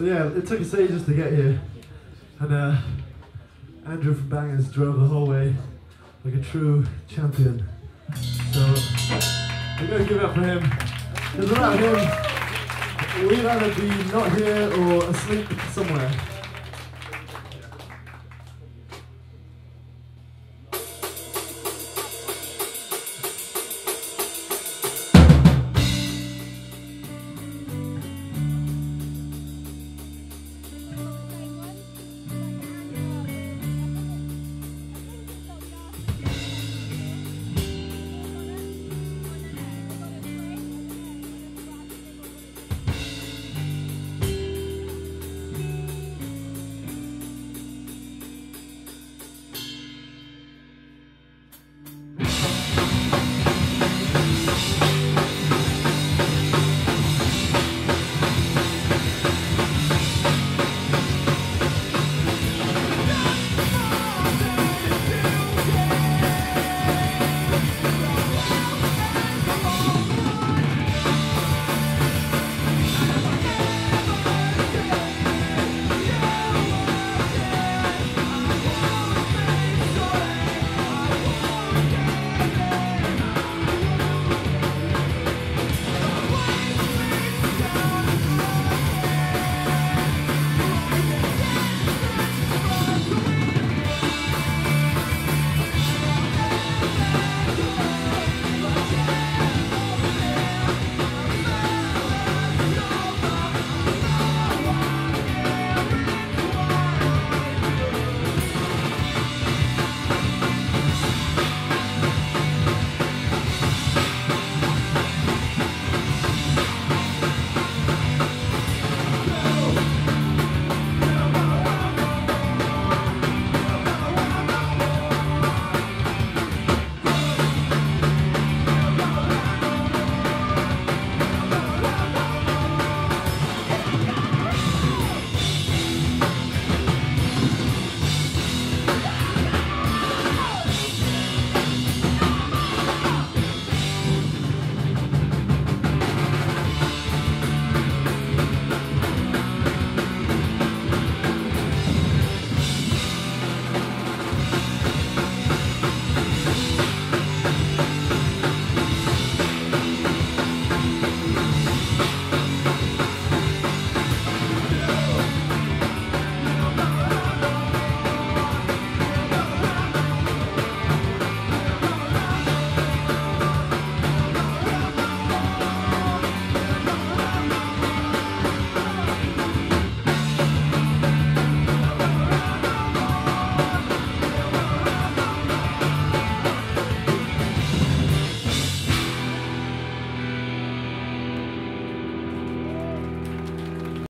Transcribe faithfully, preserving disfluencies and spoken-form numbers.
But yeah, it took us ages to get here, and uh, Andrew from Bangers drove the whole way like a true champion. So we're going to give it up for him. Because without him, we'd either be not here or asleep somewhere.